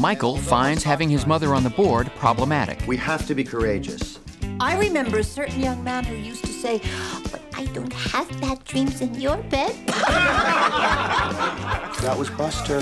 Michael finds having his mother on the board problematic. We have to be courageous. I remember a certain young man who used to say, "But I don't have bad dreams in your bed." That was Buster.